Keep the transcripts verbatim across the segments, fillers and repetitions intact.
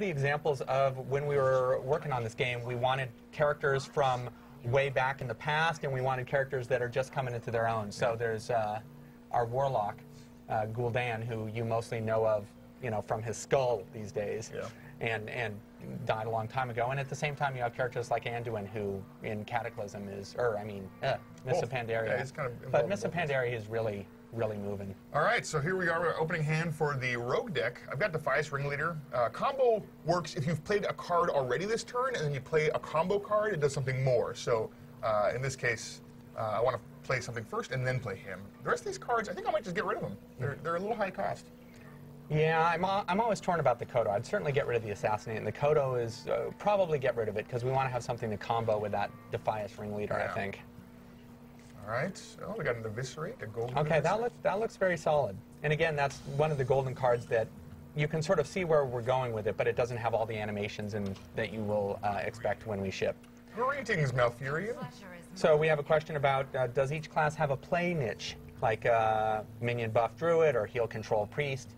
The examples of when we were working on this game, we wanted characters from way back in the past, and we wanted characters that are just coming into their own. So there's uh, our warlock, uh, Gul'dan, who you mostly know of, you know, from his skull these days, yeah. and and died a long time ago. And at the same time, you have characters like Anduin, who in Cataclysm is, or I mean, uh, Mists of Pandaria. Yeah, he's kind of but Mists of Pandaria is really, really moving. All right, so here we are, we're opening hand for the Rogue deck. I've got Defias Ringleader. Uh, combo works if you've played a card already this turn, and then you play a combo card, it does something more. So uh, in this case, uh, I want to play something first and then play him. The rest of these cards, I think I might just get rid of them. They're, they're a little high cost. Yeah, I'm, I'm always torn about the Kodo. I'd certainly get rid of the Assassinate, and the Kodo is uh, probably get rid of it, because we want to have something to combo with that Defias Ringleader, yeah. I think. All right, so we got an Eviscerate, a golden. Okay, that looks, that looks very solid. And again, that's one of the golden cards that you can sort of see where we're going with it, but it doesn't have all the animations in, that you will uh, expect when we ship. Greetings, Malfurion. So we have a question about, uh, does each class have a play niche, like uh, minion buff druid or heal control priest?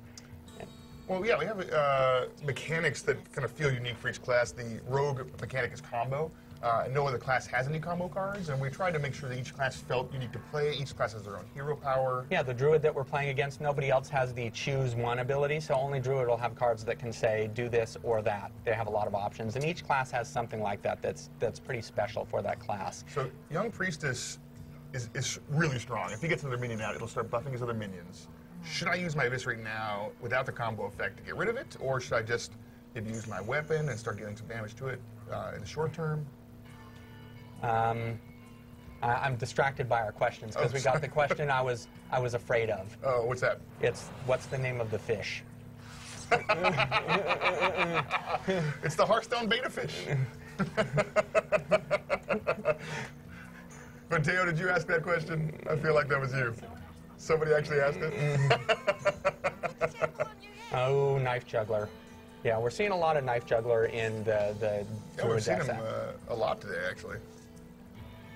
Well, yeah, we have uh, mechanics that kind of feel unique for each class. The rogue mechanic is combo. Uh, no other class has any combo cards, and we tried to make sure that each class felt unique to play. Each class has their own hero power. Yeah, the druid that we're playing against, nobody else has the choose one ability, so only druid will have cards that can say do this or that. They have a lot of options, and each class has something like that that's, that's pretty special for that class. So Young Priestess is, is really strong. If he gets another minion out, it'll start buffing his other minions. Should I use my Eviscerate now without the combo effect to get rid of it, or should I just maybe use my weapon and start getting some damage to it uh, in the short term? Um, I, I'm distracted by our questions because oh, we got the question I was I was afraid of. Oh, what's that? It's what's the name of the fish? It's the Hearthstone beta fish. Mateo, did you ask that question? I feel like that was you. Somebody actually asked it. Oh, Knife Juggler. Yeah, we're seeing a lot of Knife Juggler in the the. Yeah, we're seeing him uh, a lot today, actually.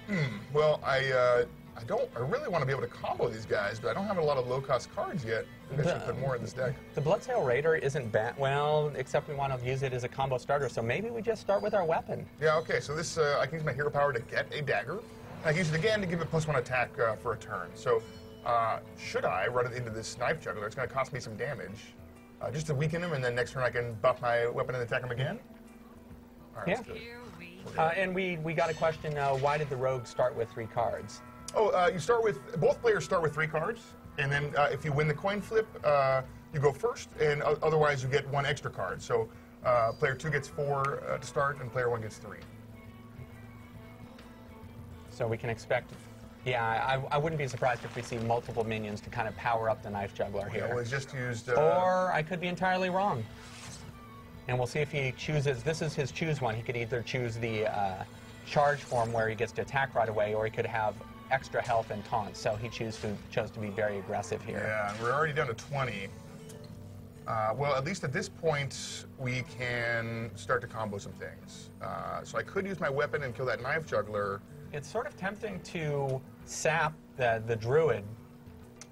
Mm, well, I uh, I don't I really want to be able to combo these guys, but I don't have a lot of low cost cards yet. I should put more in this deck. The Bloodsail Raider isn't bad. Well, except we want to use it as a combo starter, so maybe we just start with our weapon. Yeah. Okay. So this uh, I can use my hero power to get a dagger. And I can use it again to give it plus one attack uh, for a turn. So uh, should I run it into this Knife Juggler? It's going to cost me some damage. Uh, just to weaken him, and then next turn I can buff my weapon and attack him again? All right, yeah. Let's do it. Uh, and we, we got a question, uh, why did the rogue start with three cards? Oh, uh, you start with, both players start with three cards, and then uh, if you win the coin flip, uh, you go first, and uh, otherwise you get one extra card. So uh, player two gets four uh, to start, and player one gets three. So we can expect... Yeah, I, I wouldn't be surprised if we see multiple minions to kind of power up the Knife Juggler here. Yeah, well, he's just used... Uh, or I could be entirely wrong. And we'll see if he chooses... This is his choose one. He could either choose the uh, charge form where he gets to attack right away, or he could have extra health and taunt. So he chose to, chose to be very aggressive here. Yeah, we're already down to twenty. Uh, well, at least at this point, we can start to combo some things. Uh, so I could use my weapon and kill that Knife Juggler. It's sort of tempting to sap the, the druid.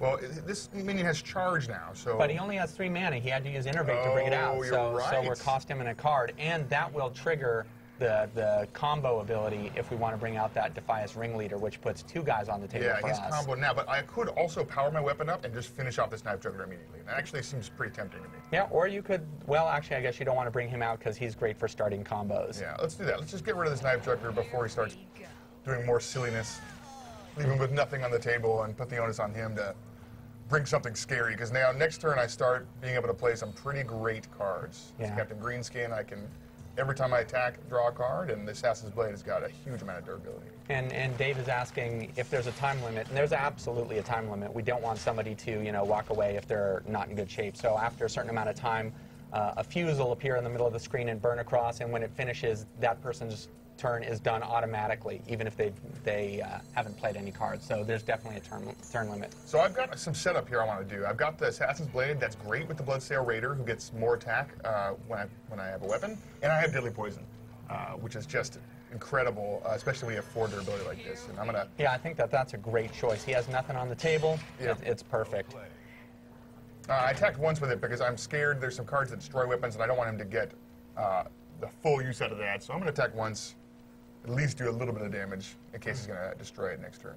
Well, this minion has charge now, so... But he only has three mana. He had to use Innervate oh, to bring it out. You're so, right. So we're cost him in a card, and that will trigger the, the combo ability if we want to bring out that Defias Ringleader, which puts two guys on the table yeah, for us. Yeah, he's comboed now, but I could also power my weapon up and just finish off this Knife Juggler immediately. That actually seems pretty tempting to me. Yeah, or you could... Well, actually, I guess you don't want to bring him out because he's great for starting combos. Yeah, let's do that. Let's just get rid of this Knife Juggler before he starts... doing more silliness, leave him with nothing on the table, and put the onus on him to bring something scary, because now next turn I start being able to play some pretty great cards. Yeah. Captain Greenskin, I can, every time I attack, draw a card, and the Assassin's Blade has got a huge amount of durability. And, and Dave is asking if there's a time limit, and there's absolutely a time limit. We don't want somebody to, you know, walk away if they're not in good shape, so after a certain amount of time, uh, a fuse will appear in the middle of the screen and burn across, and when it finishes, that person's turn is done automatically, even if they they uh, haven't played any cards. So there's definitely a turn, turn limit. So I've got some setup here I want to do. I've got the Assassin's Blade. That's great with the Bloodsail Raider, who gets more attack uh, when, I, when I have a weapon. And I have Deadly Poison, uh, which is just incredible, uh, especially when you have four durability like this. And I'm gonna. Yeah, I think that that's a great choice. He has nothing on the table. Yeah. It, it's perfect. Uh, I attacked once with it because I'm scared there's some cards that destroy weapons, and I don't want him to get uh, the full use out of that. So I'm going to attack once, at least do a little bit of damage in case he's going to destroy it next turn.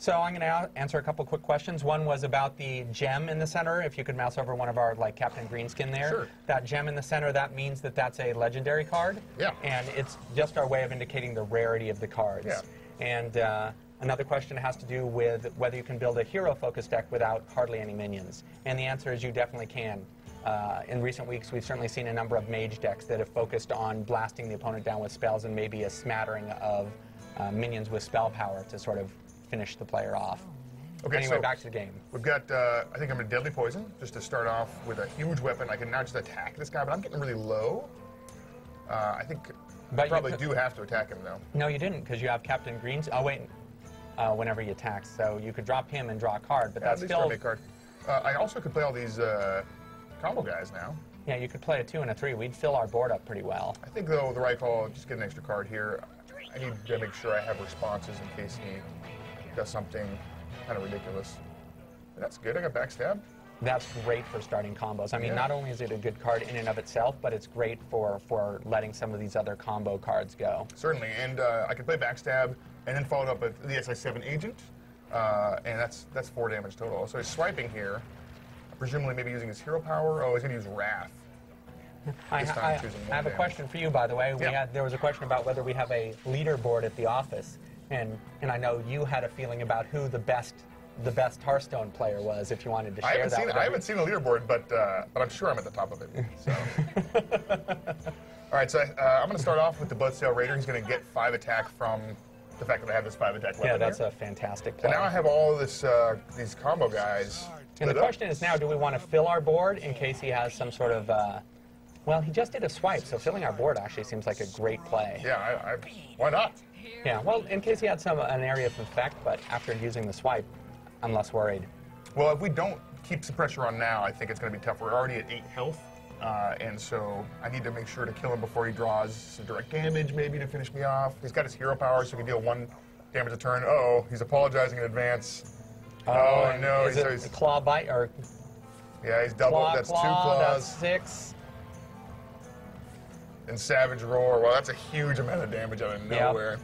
So I'm going to answer a couple quick questions. One was about the gem in the center. If you could mouse over one of our, like, Captain Greenskin there. Sure. That gem in the center, that means that that's a legendary card. Yeah. And it's just our way of indicating the rarity of the cards. Yeah. And uh, another question has to do with whether you can build a hero-focused deck without hardly any minions. And the answer is you definitely can. Uh, in recent weeks, we've certainly seen a number of mage decks that have focused on blasting the opponent down with spells and maybe a smattering of uh, minions with spell power to sort of finish the player off. Okay, anyway, so back to the game. We've got, uh, I think I'm going to Deadly Poison, just to start off with a huge weapon. I can now just attack this guy, but I'm getting really low. Uh, I think but I probably do have to attack him, though. No, you didn't, because you have Captain Greens. Oh, wait, uh, whenever he attacks. So you could drop him and draw a card, but yeah, that's still... a card. Uh, I also could play all these uh, combo guys now. Yeah, you could play a two and a three. We'd fill our board up pretty well. I think, though, the right call, just get an extra card here. I need to make sure I have responses in case he... does something kind of ridiculous. That's good. I got Backstab. That's great for starting combos. I mean, yeah. Not only is it a good card in and of itself, but it's great for, for letting some of these other combo cards go. Certainly. And uh, I could play Backstab and then follow it up with the S I seven Agent. Uh, and that's that's four damage total. So he's swiping here, presumably maybe using his hero power. Oh, he's going to use Wrath. I, time, I, I have damage. a question for you, by the way. We yeah. had, there was a question about whether we have a leaderboard at the office. And, and I know you had a feeling about who the best the best Hearthstone player was, if you wanted to share I haven't that. Seen, I haven't seen the leaderboard, but, uh, but I'm sure I'm at the top of it. So. All right, so uh, I'm going to start off with the Bloodsail Raider. He's going to get five attack from the fact that I have this five attack weapon. Yeah, that's here. a fantastic play. And now I have all this uh, these combo guys. And the question up. is now, do we want to fill our board in case he has some sort of... Uh, well, he just did a swipe, so filling our board actually seems like a great play. Yeah, I, I, why not? Yeah, well, in case he had some an area of effect, but after using the swipe, I'm less worried. Well, if we don't keep some pressure on now, I think it's going to be tough. We're already at eight health, uh, and so I need to make sure to kill him before he draws some direct damage, maybe, to finish me off. He's got his hero power, so he can deal one damage a turn. Uh-oh, he's apologizing in advance. Oh, oh no. Is he's, it he's, a claw bite? Or yeah, he's doubled. Claw, that's claw, two claws. That's six. And Savage Roar. Well, that's a huge amount of damage out of nowhere. Yep.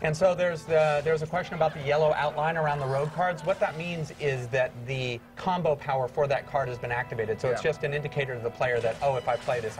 And so there's the there's a question about the yellow outline around the road cards. What that means is that the combo power for that card has been activated. So yeah. It's just an indicator to the player that, oh, if I play this, I